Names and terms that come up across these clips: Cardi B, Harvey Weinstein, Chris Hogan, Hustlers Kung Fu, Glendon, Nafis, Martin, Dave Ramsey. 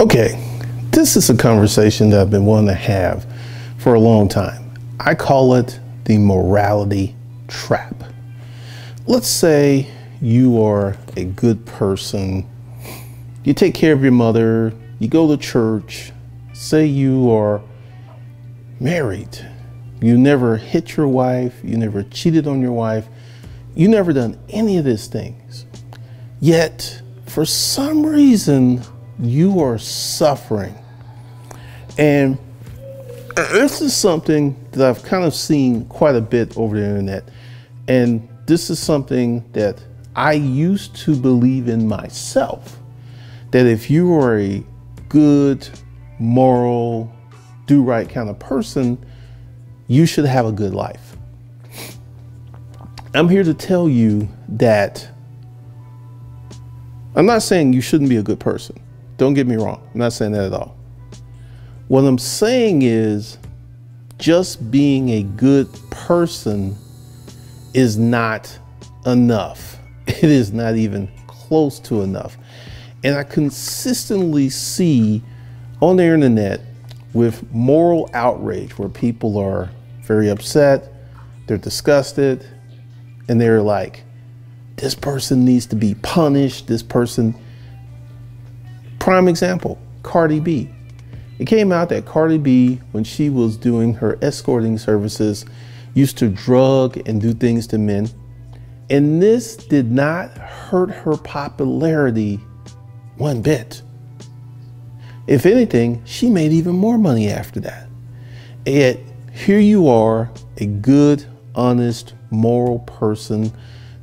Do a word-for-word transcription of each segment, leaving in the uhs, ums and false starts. Okay, this is a conversation that I've been wanting to have for a long time. I call it the morality trap. Let's say you are a good person. You take care of your mother. You go to church. Say you are married. You never hit your wife. You never cheated on your wife. You never done any of these things. Yet, for some reason, you are suffering. And this is something that I've kind of seen quite a bit over the internet. And this is something that I used to believe in myself, that if you are a good, moral, do-right kind of person, you should have a good life. I'm here to tell you that I'm not saying you shouldn't be a good person. Don't get me wrong. I'm not saying that at all. What I'm saying is just being a good person is not enough. It is not even close to enough. And I consistently see on the internet with moral outrage where people are very upset, they're disgusted, and they're like, this person needs to be punished. This person. Prime example, Cardi B. It came out that Cardi B, when she was doing her escorting services, used to drug and do things to men. And this did not hurt her popularity one bit. If anything, she made even more money after that. And yet, here you are, a good, honest, moral person,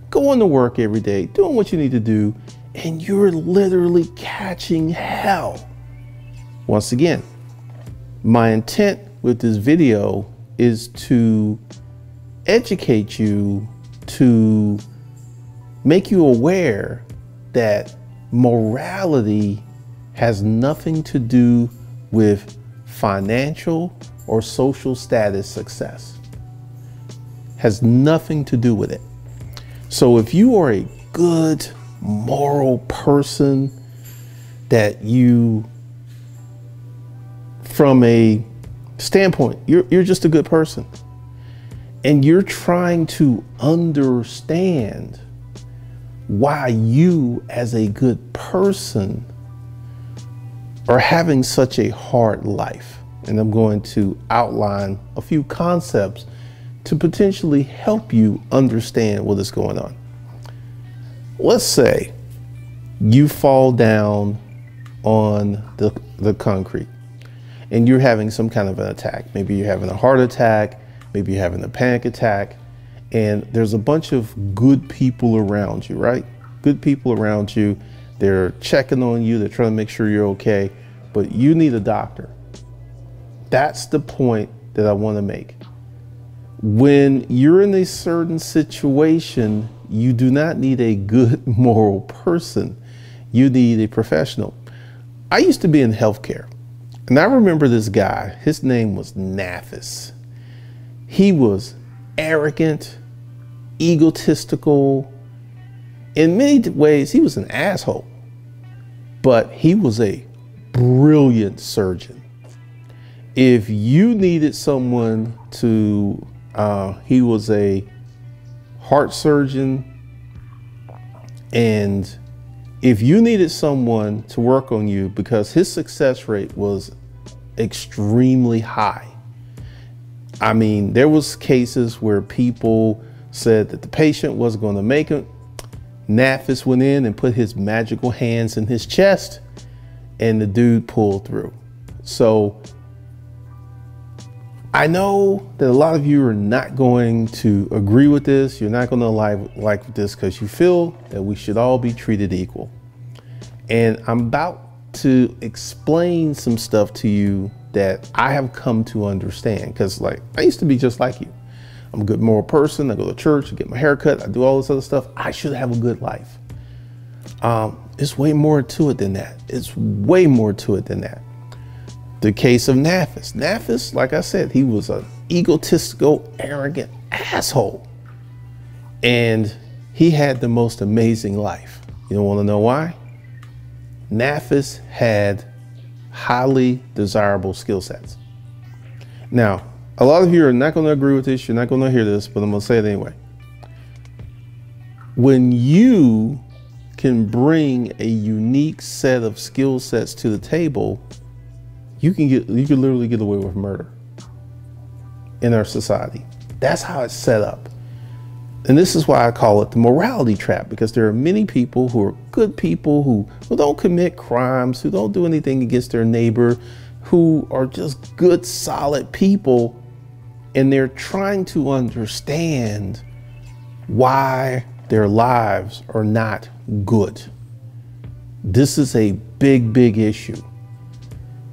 going to work every day, doing what you need to do, and you're literally catching hell. Once again, my intent with this video is to educate you, to make you aware that morality has nothing to do with financial or social status success. Has nothing to do with it. So if you are a good, moral person, that you, from a standpoint, you're, you're just a good person, and you're trying to understand why you as a good person are having such a hard life. And I'm going to outline a few concepts to potentially help you understand what is going on. Let's say you fall down on the, the concrete and you're having some kind of an attack. Maybe you're having a heart attack, maybe you're having a panic attack, and there's a bunch of good people around you, right? Good people around you. They're checking on you. They're trying to make sure you're okay, but you need a doctor. That's the point that I want to make. When you're in a certain situation, you do not need a good moral person. You need a professional. I used to be in healthcare, and I remember this guy. His name was Nafis. He was arrogant, egotistical. In many ways, he was an asshole, but he was a brilliant surgeon. If you needed someone to, uh, he was a heart surgeon, and if you needed someone to work on you, because his success rate was extremely high. I mean, there was cases where people said that the patient wasn't going to make it. Nafis went in and put his magical hands in his chest, and the dude pulled through. So I know that a lot of you are not going to agree with this. You're not going to like, like this, because you feel that we should all be treated equal. And I'm about to explain some stuff to you that I have come to understand, because like I used to be just like you. I'm a good moral person. I go to church, I get my hair cut, I do all this other stuff. I should have a good life. Um, it's way more to it than that. It's way more to it than that. The case of Nafis. Nafis, like I said, he was an egotistical, arrogant asshole. And he had the most amazing life. You don't want to know why? Nafis had highly desirable skill sets. Now, a lot of you are not going to agree with this, you're not going to hear this, but I'm going to say it anyway. When you can bring a unique set of skill sets to the table, you can get, you can literally get away with murder in our society. That's how it's set up. And this is why I call it the morality trap, because there are many people who are good people, who, who don't commit crimes, who don't do anything against their neighbor, who are just good, solid people, and they're trying to understand why their lives are not good. This is a big, big issue.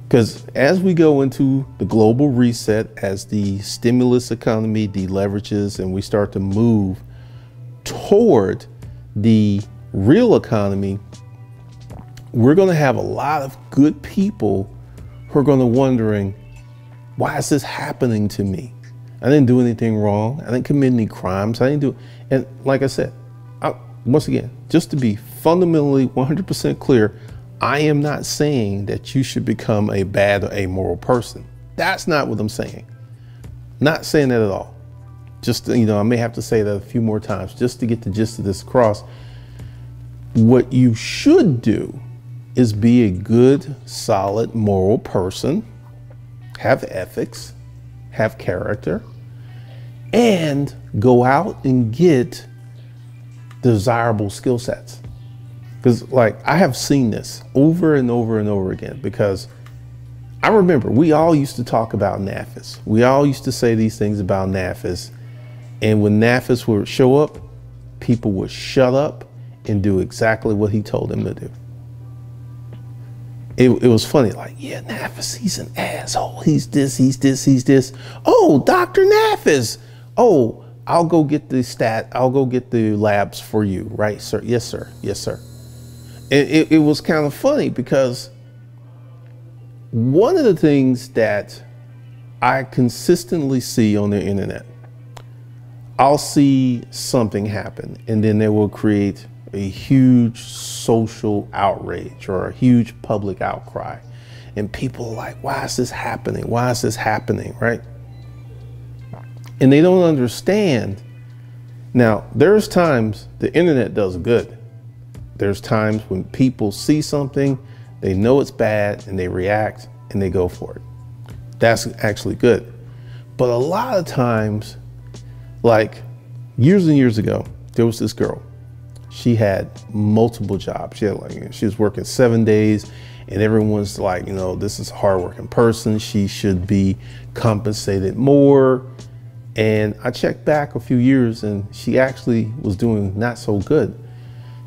Because as we go into the global reset, as the stimulus economy deleverages and we start to move toward the real economy, we're going to have a lot of good people who are going to wondering, why is this happening to me? I didn't do anything wrong. I didn't commit any crimes. I didn't do. And like I said, I, once again, just to be fundamentally one hundred percent clear, I am not saying that you should become a bad or amoral person. That's not what I'm saying. Not saying that at all. Just, you know, I may have to say that a few more times just to get the gist of this across. What you should do is be a good, solid, moral person, have ethics, have character, and go out and get desirable skill sets. Because like, I have seen this over and over and over again, because I remember we all used to talk about Nafis. We all used to say these things about Nafis. And when Nafis would show up, people would shut up and do exactly what he told them to do. It, it was funny, like, yeah, Nafis, he's an asshole. He's this, he's this, he's this. Oh, Doctor Nafis. Oh, I'll go get the stat. I'll go get the labs for you. Right, sir? Yes, sir. Yes, sir. It, it, it was kind of funny, because one of the things that I consistently see on the internet, I'll see something happen and then they will create a huge social outrage or a huge public outcry. And people are like, why is this happening? Why is this happening? Right? And they don't understand. Now, there's times the internet does good. There's times when people see something, they know it's bad and they react and they go for it. That's actually good. But a lot of times, like years and years ago, there was this girl. She had multiple jobs. She had like, you know, she was working seven days and everyone's like, you know, this is a hardworking person. She should be compensated more. And I checked back a few years and she actually was doing not so good.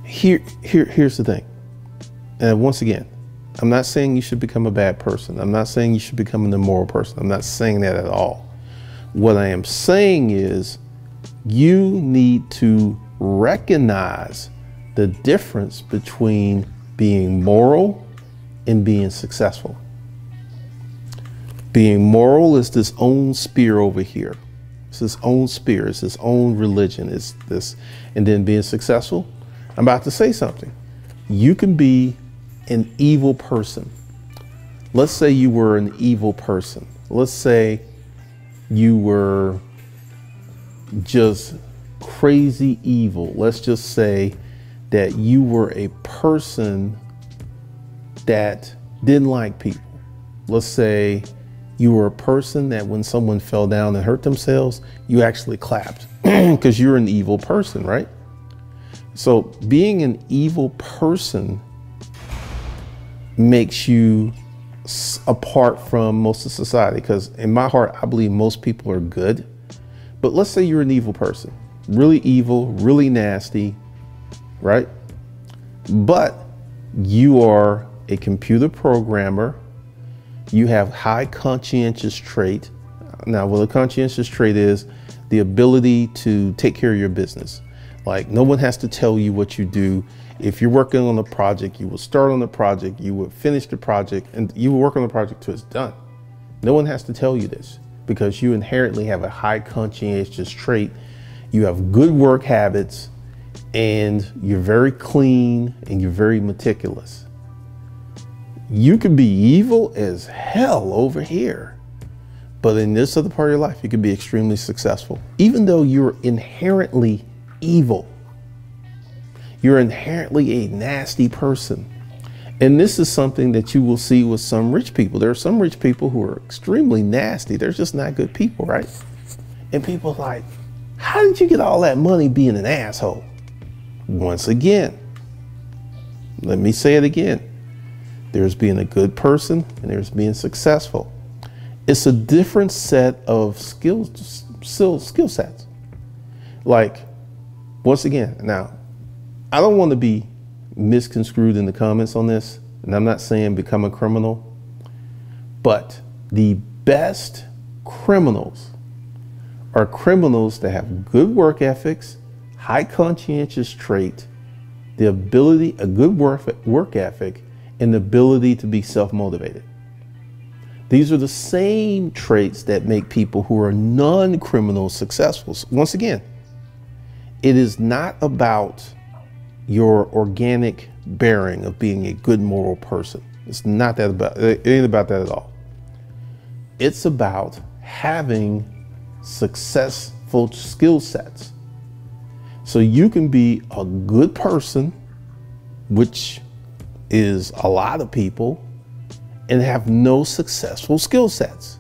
Here, here, here's the thing. And once again, I'm not saying you should become a bad person. I'm not saying you should become an immoral person. I'm not saying that at all. What I am saying is you need to recognize the difference between being moral and being successful. Being moral is this own spear over here. It's this own spear. It's this own religion. It's this. And then being successful, I'm about to say something. You can be an evil person. Let's say you were an evil person. Let's say you were just crazy evil. Let's just say that you were a person that didn't like people. Let's say you were a person that when someone fell down and hurt themselves, you actually clapped because you're an evil person, right? So being an evil person makes you apart from most of society, because in my heart, I believe most people are good. But let's say you're an evil person, really evil, really nasty, right? But you are a computer programmer. You have high conscientious trait. Now, what a conscientious trait is, the ability to take care of your business. Like, no one has to tell you what you do. If you're working on a project, you will start on the project, you will finish the project, and you will work on the project till it's done. No one has to tell you this because you inherently have a high conscientious trait. You have good work habits and you're very clean and you're very meticulous. you could be evil as hell over here, but in this other part of your life, you could be extremely successful. Even though you're inherently evil, you're inherently a nasty person. And this is something that you will see with some rich people. There are some rich people who are extremely nasty. They're just not good people, right? And people are like, how did you get all that money being an asshole? Once again, let me say it again. There's being a good person and there's being successful. It's a different set of skills, skill, skill sets. Like, once again, now, I don't want to be misconstrued in the comments on this, and I'm not saying become a criminal, but the best criminals are criminals that have good work ethics, high conscientious trait, the ability, a good work, work ethic, and the ability to be self-motivated. These are the same traits that make people who are non-criminals successful. So once again, it is not about your organic bearing of being a good moral person. It's not that about, it ain't about that at all. It's about having successful skill sets. So you can be a good person, which is a lot of people, and have no successful skill sets,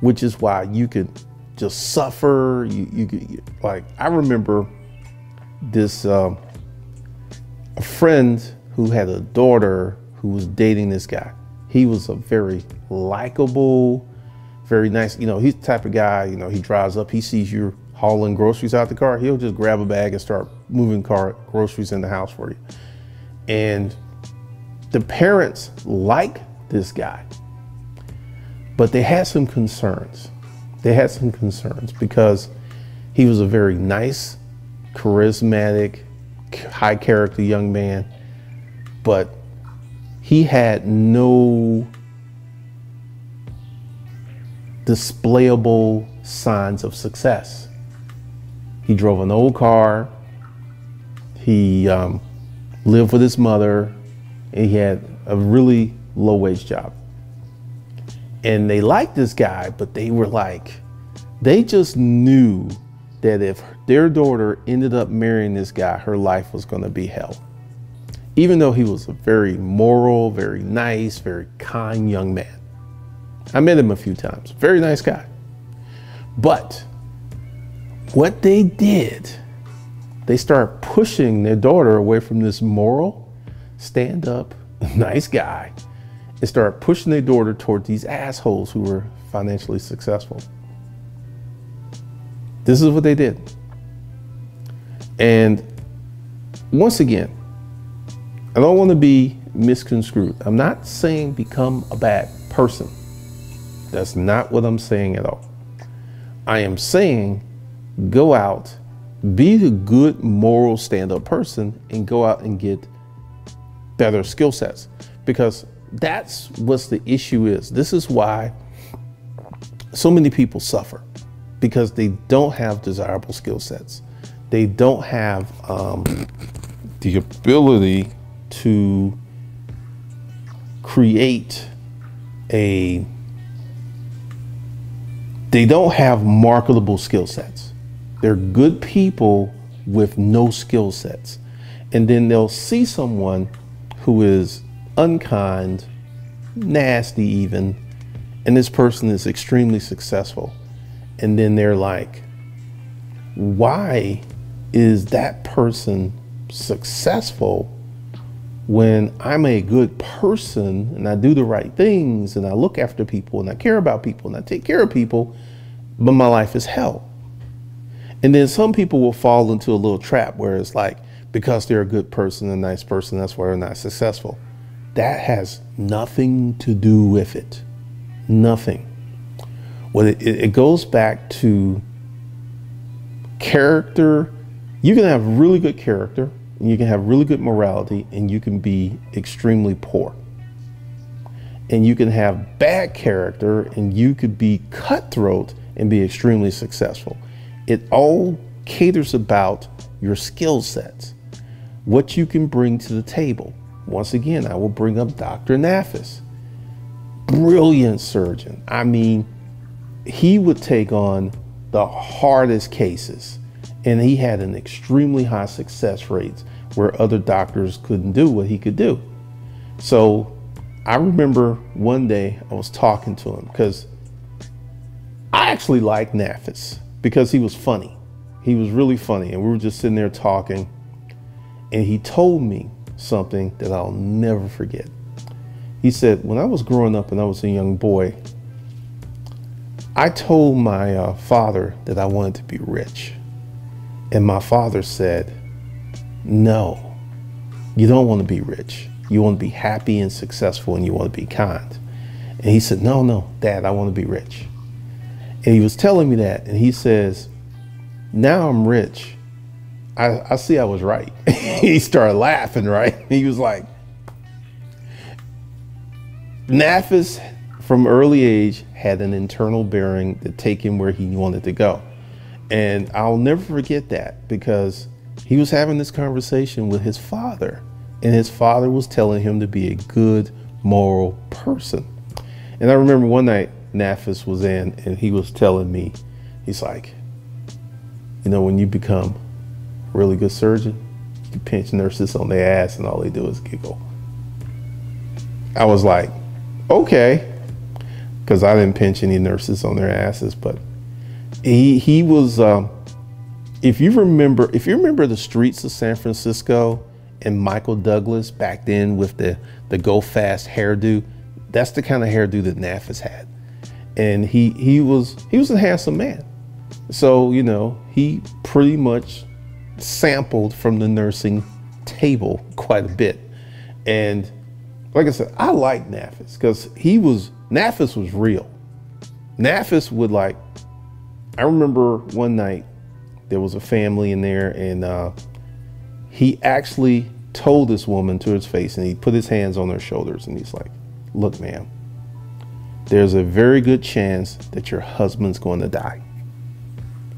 which is why you can just suffer. You, you, you like, I remember this, um, a friend who had a daughter who was dating this guy. He was a very likable, very nice, you know, he's the type of guy, you know, he drives up, he sees you hauling groceries out the car, he'll just grab a bag and start moving car groceries in the house for you. And the parents like this guy, but they had some concerns. They had some concerns because he was a very nice, charismatic, high character young man, but he had no displayable signs of success. He drove an old car, he um, lived with his mother, and he had a really low wage job. And they liked this guy, but they were like, they just knew that if their daughter ended up marrying this guy, her life was going to be hell. Even though he was a very moral, very nice, very kind young man. I met him a few times, very nice guy. But what they did, they started pushing their daughter away from this moral, stand up, nice guy, and started pushing their daughter toward these assholes who were financially successful. This is what they did. And once again, I don't want to be misconstrued. I'm not saying become a bad person. That's not what I'm saying at all. I am saying go out, be the good moral stand-up person, and go out and get better skill sets, because that's what the issue is. This is why so many people suffer, because they don't have desirable skill sets. They don't have um, the ability to create a, they don't have marketable skill sets. They're good people with no skill sets. And then they'll see someone who is unkind, nasty even, and this person is extremely successful. And then they're like, why is that person successful when I'm a good person and I do the right things and I look after people and I care about people and I take care of people, but my life is hell? And then some people will fall into a little trap where it's like, because they're a good person, a nice person, that's why they're not successful. That has nothing to do with it. Nothing. Well, it, it goes back to character. You can have really good character, and you can have really good morality, and you can be extremely poor. And you can have bad character, and you could be cutthroat and be extremely successful. It all caters about your skill sets, what you can bring to the table. Once again, I will bring up Doctor Nafis. Brilliant surgeon. I mean, he would take on the hardest cases, and he had an extremely high success rate where other doctors couldn't do what he could do. So I remember one day I was talking to him because I actually liked Nafis because he was funny. He was really funny, and we were just sitting there talking, and he told me something that I'll never forget. He said, when I was growing up and I was a young boy, I told my uh, father that I wanted to be rich. And my father said, no, you don't want to be rich. You want to be happy and successful, and you want to be kind. And he said, no, no, Dad, I want to be rich. And he was telling me that, and he says, now I'm rich, I, I see I was right. He started laughing, right? He was like, Nafis from early age had an internal bearing to take him where he wanted to go. And I'll never forget that because he was having this conversation with his father, and his father was telling him to be a good, moral person. And I remember one night Nafis was in, and he was telling me, he's like, you know, when you become a really good surgeon, you pinch nurses on their ass and all they do is giggle. I was like, okay, because I didn't pinch any nurses on their asses, but he he was, um, if you remember, if you remember the streets of San Francisco and Michael Douglas back then with the, the go fast hairdo, that's the kind of hairdo that Nafis had. And he, he was, he was a handsome man. So, you know, he pretty much sampled from the nursing table quite a bit. And like I said, I like Nafis because he was, Nafis was real. Nafis would like, I remember one night there was a family in there, and uh, he actually told this woman to his face, and he put his hands on her shoulders, and he's like, look, ma'am, there's a very good chance that your husband's going to die.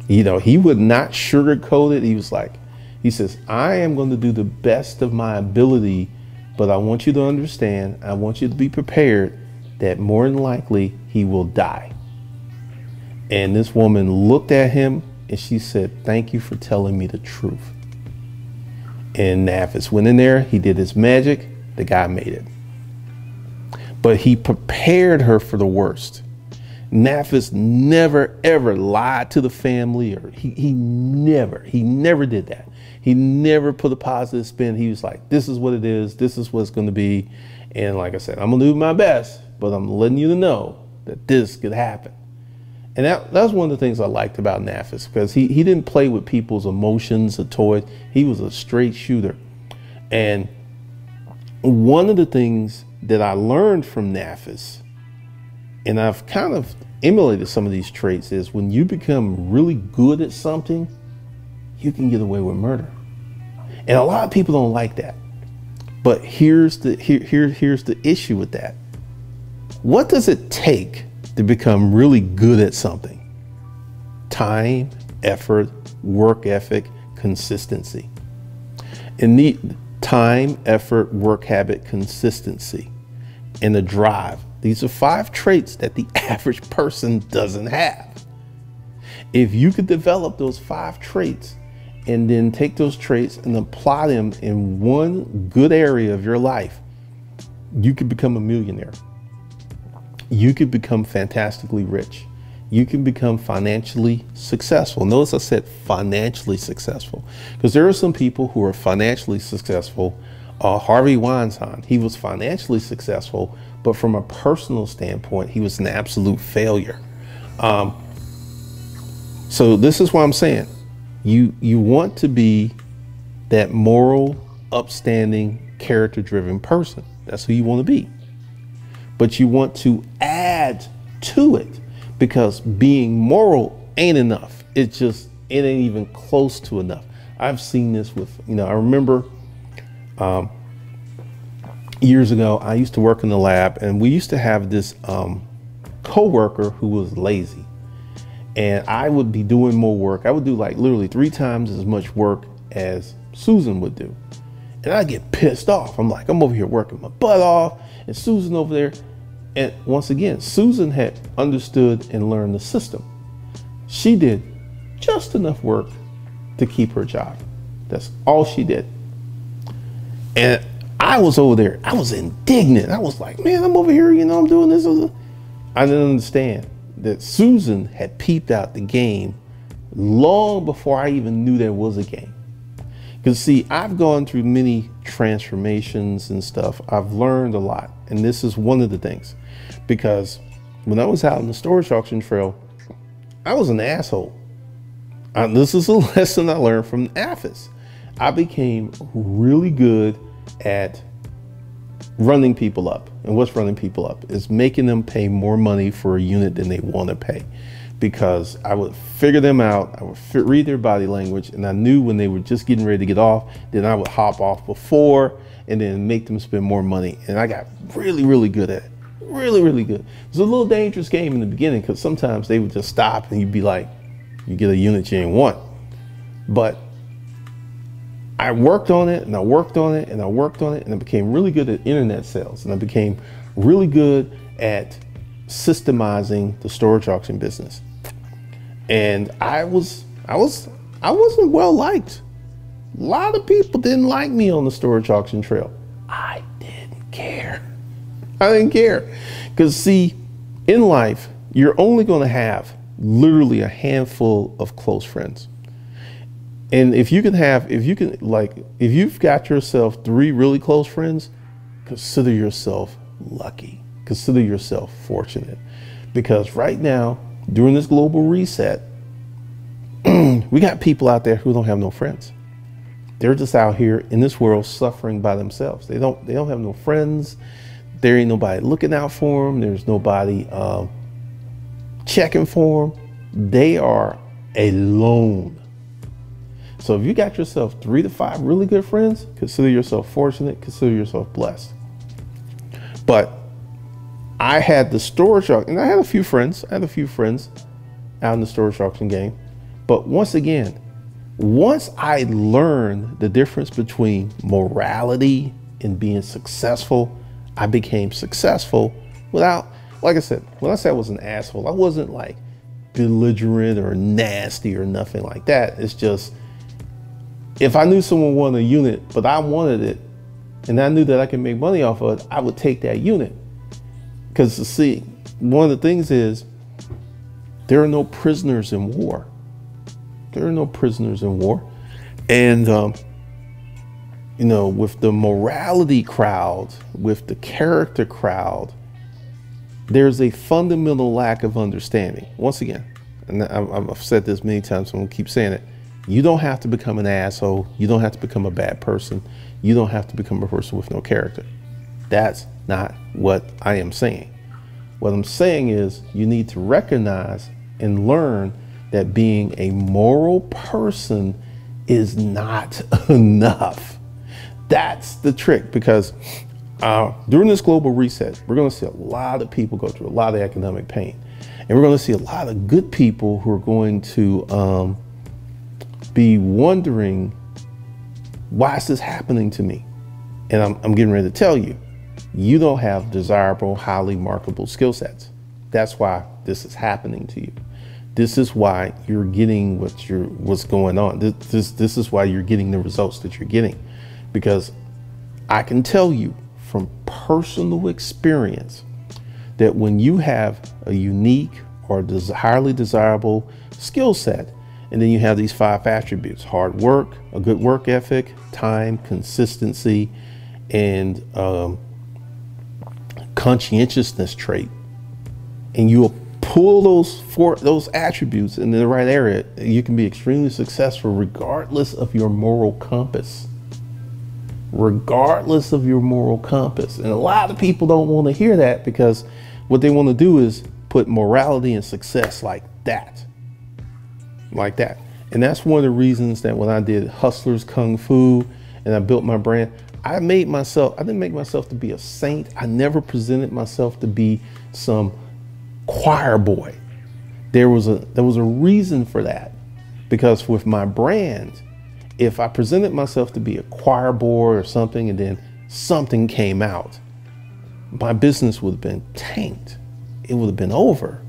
You know, he would not sugarcoat it. He was like, he says, I am going to do the best of my ability, but I want you to understand, I want you to be prepared that more than likely he will die. And this woman looked at him and she said, thank you for telling me the truth. And Nafis went in there, he did his magic, the guy made it. But he prepared her for the worst. Nafis never ever lied to the family, or he, he never, he never did that. He never put a positive spin. He was like, this is what it is, this is what's gonna be. And like I said, I'm gonna do my best, but I'm letting you know that this could happen. And that, that was one of the things I liked about Nafis, because he, he didn't play with people's emotions or toys. He was a straight shooter. And one of the things that I learned from Nafis, and I've kind of emulated some of these traits, is when you become really good at something, you can get away with murder. And a lot of people don't like that. But here's the, here, here, here's the issue with that. What does it take to become really good at something? Time, effort, work ethic, consistency. And the time, effort, work habit, consistency, and the drive. These are five traits that the average person doesn't have. If you could develop those five traits and then take those traits and apply them in one good area of your life, you could become a millionaire. You could become fantastically rich. You can become financially successful. Notice I said financially successful, because there are some people who are financially successful. Uh, Harvey Weinstein, he was financially successful, but from a personal standpoint, he was an absolute failure. Um, so this is what I'm saying. You, you want to be that moral, upstanding, character-driven person. That's who you want to be. But you want to add to it, because being moral ain't enough. It's just, it ain't even close to enough. I've seen this with, you know, I remember um, years ago, I used to work in the lab, and we used to have this um, coworker who was lazy, and I would be doing more work. I would do like literally three times as much work as Susan would do. And I get pissed off. I'm like, I'm over here working my butt off, and Susan over there. And once again, Susan had understood and learned the system. She did just enough work to keep her job. That's all she did. And I was over there. I was indignant. I was like, man, I'm over here, you know, I'm doing this. I didn't understand that Susan had peeped out the game long before I even knew there was a game. Because see, I've gone through many transformations and stuff. I've learned a lot. And this is one of the things. Because when I was out on the storage auction trail, I was an asshole. And this is a lesson I learned from Nafis. I became really good at running people up. And what's running people up is making them pay more money for a unit than they want to pay. Because I would figure them out, I would fit, read their body language, and I knew when they were just getting ready to get off, then I would hop off before and then make them spend more money. And I got really, really good at it. Really, really good. It was a little dangerous game in the beginning because sometimes they would just stop and you'd be like, you get a unit you ain't want. But I worked on it and I worked on it and I worked on it and I became really good at internet sales. And I became really good at systemizing the storage auction business. And I was, I was, I wasn't well liked. A lot of people didn't like me on the storage auction trail. I didn't care. I didn't care. Because see, in life, you're only going to have literally a handful of close friends. And if you can have, if you can, like, if you've got yourself three really close friends, consider yourself lucky. Consider yourself fortunate. Because right now, during this global reset, we got people out there who don't have no friends. They're just out here in this world suffering by themselves. They don't, they don't have no friends. There ain't nobody looking out for them. There's nobody uh, checking for them. They are alone. So if you got yourself three to five really good friends, consider yourself fortunate, consider yourself blessed. But I had the storage auction, and I had a few friends. I had a few friends out in the storage auction game. But once again, once I learned the difference between morality and being successful, I became successful without, like I said, when I said I was an asshole, I wasn't like belligerent or nasty or nothing like that. It's just, if I knew someone wanted a unit, but I wanted it, and I knew that I could make money off of it, I would take that unit. Because, see, one of the things is there are no prisoners in war. There are no prisoners in war. And, um, you know, with the morality crowd, with the character crowd, there's a fundamental lack of understanding. Once again, and I've said this many times, so I'm going to keep saying it. You don't have to become an asshole. You don't have to become a bad person. You don't have to become a person with no character. That's not what I am saying. What I'm saying is you need to recognize and learn that being a moral person is not enough. That's the trick, because uh, during this global reset, we're going to see a lot of people go through a lot of economic pain, and we're going to see a lot of good people who are going to um, be wondering, why is this happening to me? And I'm, I'm getting ready to tell you, you don't have desirable, highly marketable skill sets. That's why this is happening to you. This is why you're getting what you're, what's going on. This, this, this is why you're getting the results that you're getting. Because I can tell you from personal experience that when you have a unique or highly desirable skill set, and then you have these five attributes: hard work, a good work ethic, time, consistency, and um, conscientiousness trait. And you'll pull those four, those attributes into the right area. You can be extremely successful regardless of your moral compass. Regardless of your moral compass. And a lot of people don't want to hear that, because what they want to do is put morality and success like that. Like that. And that's one of the reasons that when I did Hustlers Kung Fu and I built my brand, I made myself, I didn't make myself to be a saint. I never presented myself to be some choir boy. There was a, there was a reason for that, because with my brand, if I presented myself to be a choir boy or something and then something came out, my business would have been tanked. It would have been over.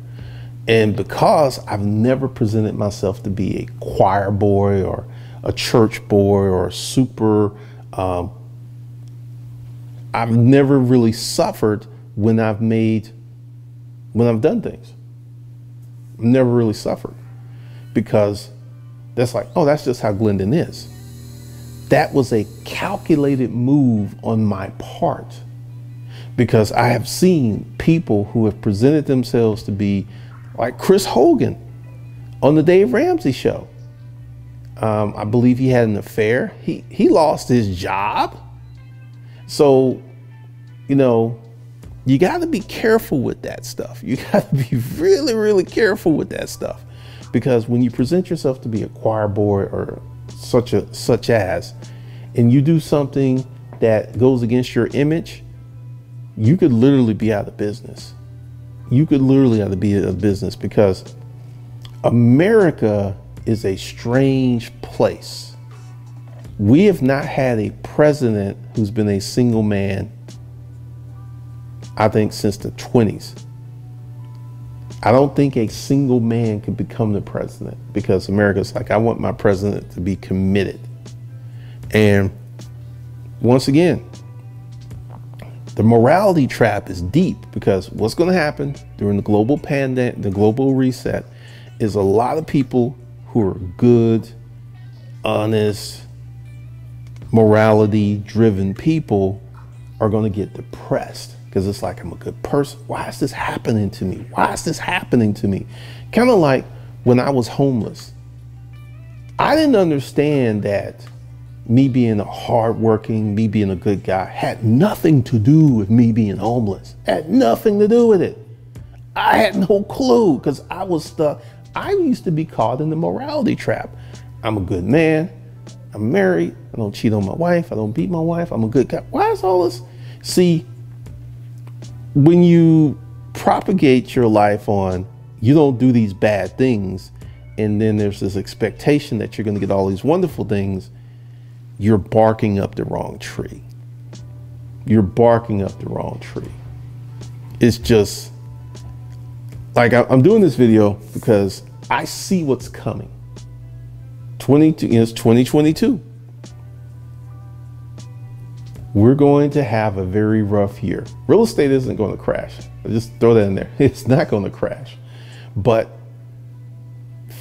And because I've never presented myself to be a choir boy or a church boy or a super, um, I've never really suffered when I've made, when I've done things. I've never really suffered because that's like, oh, that's just how Glendon is. That was a calculated move on my part because I have seen people who have presented themselves to be like Chris Hogan on the Dave Ramsey show. Um, I believe he had an affair. He, he lost his job. So, you know, you got to be careful with that stuff. You got to be really, really careful with that stuff, because when you present yourself to be a choir boy or such a such as, and you do something that goes against your image, you could literally be out of business. You could literally have to be a business, because America is a strange place. We have not had a president who's been a single man, I think, since the twenties. I don't think a single man could become the president, because America's like, I want my president to be committed. And once again, the morality trap is deep, because what's going to happen during the global pandemic, the global reset, is a lot of people who are good, honest, morality driven people are going to get depressed, because it's like, I'm a good person. Why is this happening to me? Why is this happening to me? Kind of like when I was homeless, I didn't understand that me being a hardworking, me being a good guy had nothing to do with me being homeless. Had nothing to do with it. I had no clue, because I was stuck. I used to be caught in the morality trap. I'm a good man. I'm married. I don't cheat on my wife. I don't beat my wife. I'm a good guy. Why is all this? See, when you propagate your life on, you don't do these bad things, and then there's this expectation that you're going to get all these wonderful things, you're barking up the wrong tree. You're barking up the wrong tree. It's just like, I'm doing this video because I see what's coming. twenty, it's twenty twenty-two. We're going to have a very rough year. Real estate isn't going to crash. I just throw that in there. It's not going to crash. But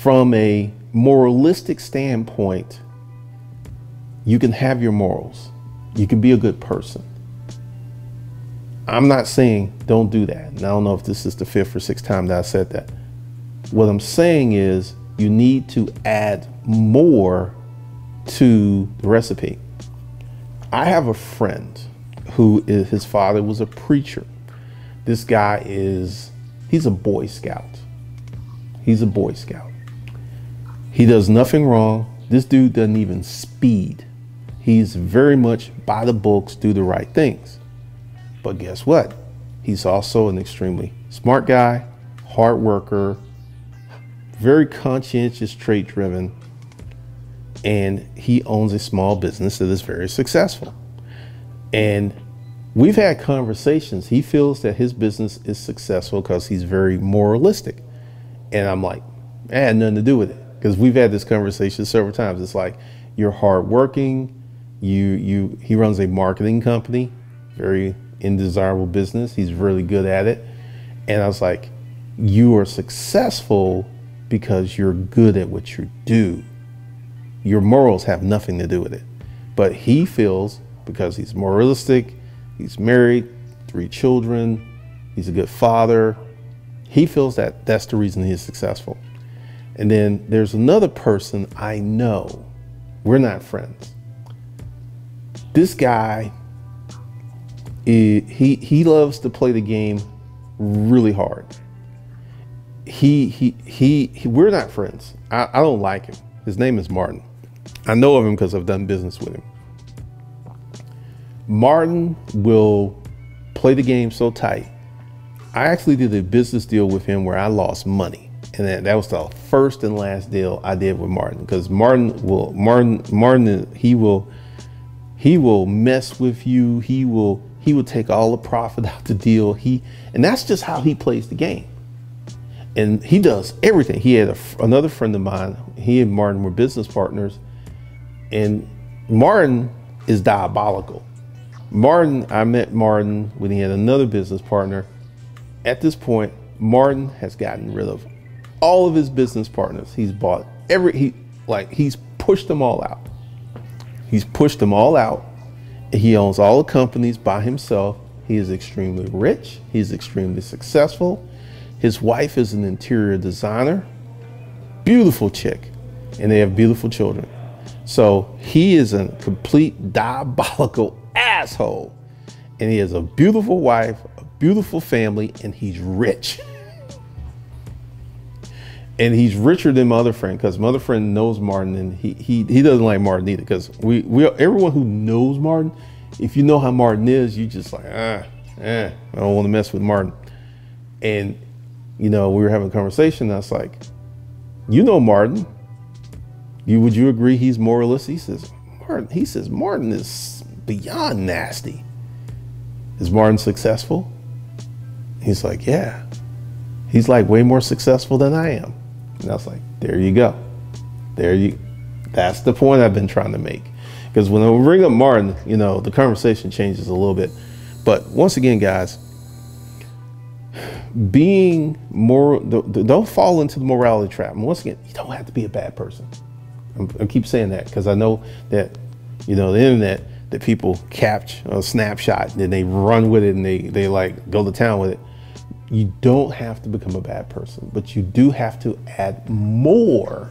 from a moralistic standpoint, you can have your morals. You can be a good person. I'm not saying don't do that. And I don't know if this is the fifth or sixth time that I said that. What I'm saying is you need to add more to the recipe. I have a friend who is, his father was a preacher. This guy is, he's a Boy Scout. He's a Boy Scout. He does nothing wrong. This dude doesn't even speed. He's very much by the books, do the right things. But guess what? He's also an extremely smart guy, hard worker, very conscientious, trait driven, and he owns a small business that is very successful. And we've had conversations. He feels that his business is successful because he's very moralistic. And I'm like, I had nothing to do with it. Because we've had this conversation several times. It's like, you're hardworking. You, you, he runs a marketing company, very indesirable business. He's really good at it. And I was like, you are successful because you're good at what you do. Your morals have nothing to do with it. But he feels, because he's moralistic, he's married, three children, he's a good father, he feels that that's the reason he is successful. And then there's another person I know. We're not friends. This guy, he, he loves to play the game really hard. He, he, he, he we're not friends. I, I don't like him. His name is Martin. I know of him because I've done business with him. Martin will play the game so tight. I actually did a business deal with him where I lost money. And that, that was the first and last deal I did with Martin, because Martin will, Martin, Martin, he will, he will mess with you. He will, he will take all the profit out the deal. He, and that's just how he plays the game. And he does everything. He had a, another friend of mine. He and Martin were business partners, and Martin is diabolical. Martin, I met Martin when he had another business partner. At this point, Martin has gotten rid of all of his business partners. He's bought every, he like he's pushed them all out. He's pushed them all out. He owns all the companies by himself. He is extremely rich. He's extremely successful. His wife is an interior designer, beautiful chick, and they have beautiful children. So he is a complete diabolical asshole, and he has a beautiful wife, a beautiful family, and he's rich. And he's richer than my other friend, because my other friend knows Martin, and he he he doesn't like Martin either, because we we everyone who knows Martin, if you know how Martin is, you just like ah eh, I don't want to mess with Martin. And you know, we were having a conversation, and I was like, you know Martin, you would you agree he's moralist? He says Martin. He says Martin is beyond nasty. Is Martin successful? He's like, yeah. He's like way more successful than I am. And I was like, there you go. There you, that's the point I've been trying to make. Because when I bring up Martin, you know, the conversation changes a little bit. But once again, guys, being moral, don't fall into the morality trap. And once again, you don't have to be a bad person. I keep saying that because I know that, you know, the internet, that people capture a snapshot and then they run with it and they, they like go to town with it. You don't have to become a bad person, but you do have to add more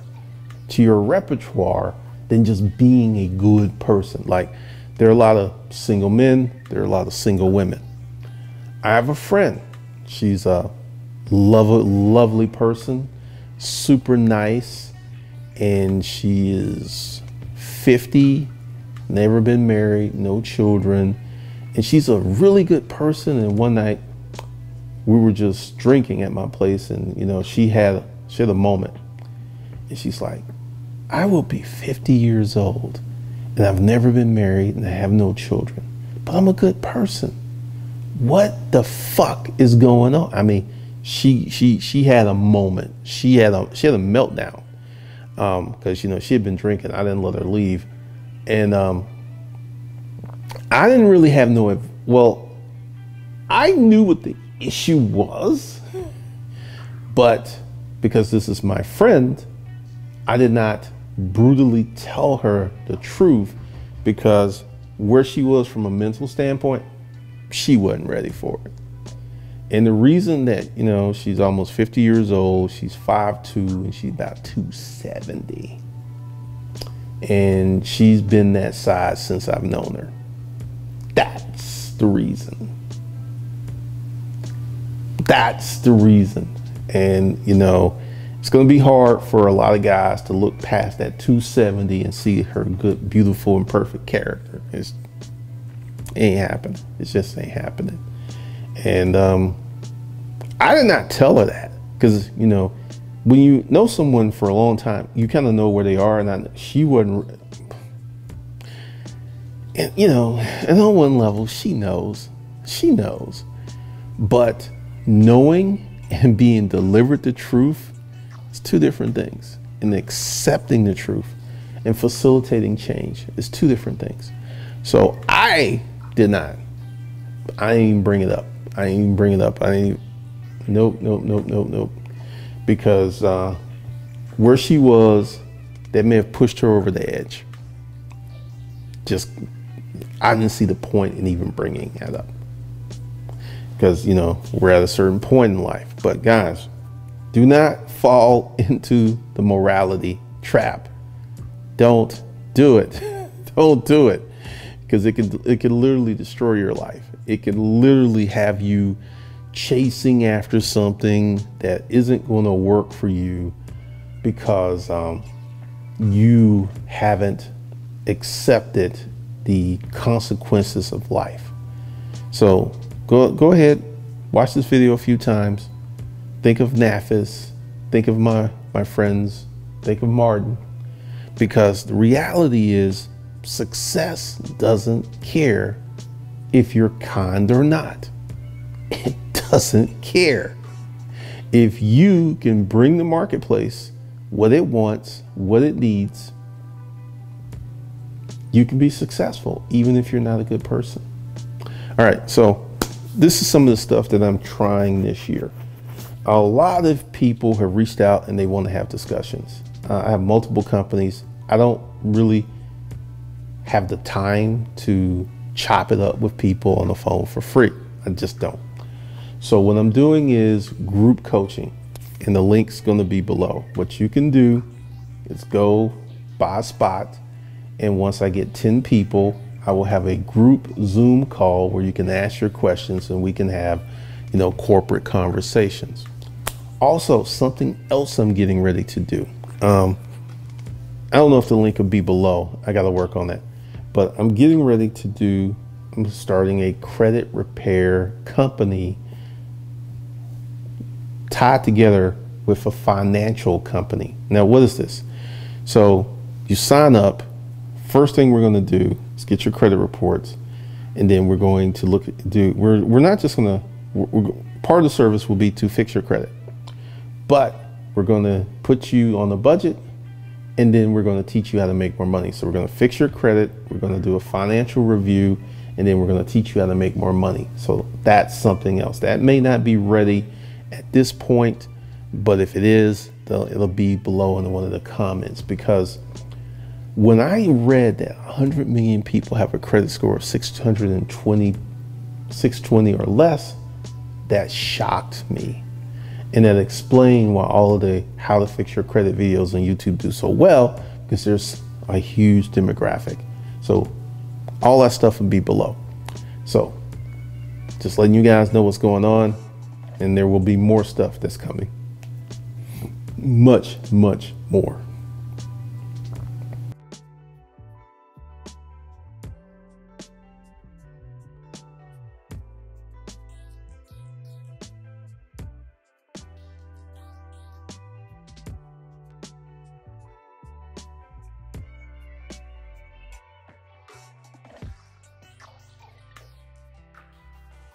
to your repertoire than just being a good person. Like, there are a lot of single men, there are a lot of single women. I have a friend, she's a lovely, lovely person, super nice, and she is fifty, never been married, no children, and she's a really good person. And one night, we were just drinking at my place, and you know, she had she had a moment, and she's like, I will be fifty years old, and I've never been married, and I have no children, but I'm a good person. What the fuck is going on? I mean, she she she had a moment. She had a she had a meltdown, um, because you know, she had been drinking. I didn't let her leave, and um, I didn't really have no well, I knew what the issue was, but because this is my friend, I did not brutally tell her the truth, because where she was from a mental standpoint, she wasn't ready for it. And the reason that, you know, she's almost fifty years old, she's five two, and she's about two seventy, and she's been that size since I've known her. That's the reason. That's the reason. And you know, it's going to be hard for a lot of guys to look past that two seventy and see her good, beautiful, and perfect character. It's, it ain't happening. It just ain't happening. And um, I did not tell her that, because you know, when you know someone for a long time, you kind of know where they are. And I, she wasn't. And you know, and on one level, she knows. She knows, but knowing and being delivered the truth is two different things, and accepting the truth and facilitating change is two different things. So I did not, I didn't bring it up. I didn't bring it up. I didn't, nope, nope, nope, nope, nope. Because uh, where she was, that may have pushed her over the edge. Just, I didn't see the point in even bringing that up, because you know, we're at a certain point in life. But guys, do not fall into the morality trap. Don't do it. Don't do it, because it could it could literally destroy your life. It could literally have you chasing after something that isn't going to work for you, because um, you haven't accepted the consequences of life. So Go, go ahead, watch this video a few times, think of Nafis, Think of my, my friends, think of Martin, because the reality is success doesn't care if you're kind or not. It doesn't care. If you can bring the marketplace what it wants, what it needs, you can be successful, even if you're not a good person. All right, so this is some of the stuff that I'm trying this year. A lot of people have reached out and they want to have discussions. Uh, I have multiple companies. I don't really have the time to chop it up with people on the phone for free. I just don't. So what I'm doing is group coaching, and the link's going to be below. What you can do is go buy a spot, and once I get ten people, I will have a group Zoom call where you can ask your questions and we can have, you know, corporate conversations. Also, something else I'm getting ready to do. Um, I don't know if the link will be below. I got to work on that, but I'm getting ready to do, I'm starting a credit repair company tied together with a financial company. Now, what is this? So you sign up. First thing we're going to do is get your credit reports. And then we're going to look at, do, we're, we're not just going to, We're, part of the service will be to fix your credit, but we're going to put you on a budget, and then we're going to teach you how to make more money. So we're going to fix your credit, we're going to do a financial review, and then we're going to teach you how to make more money. So that's something else that may not be ready at this point, but if it is, it'll be below in one of the comments, because when I read that one hundred million people have a credit score of six twenty or less, that shocked me, and that explained why all of the how to fix your credit videos on YouTube do so well, because there's a huge demographic. So all that stuff will be below. So just letting you guys know what's going on, and there will be more stuff that's coming, much, much more.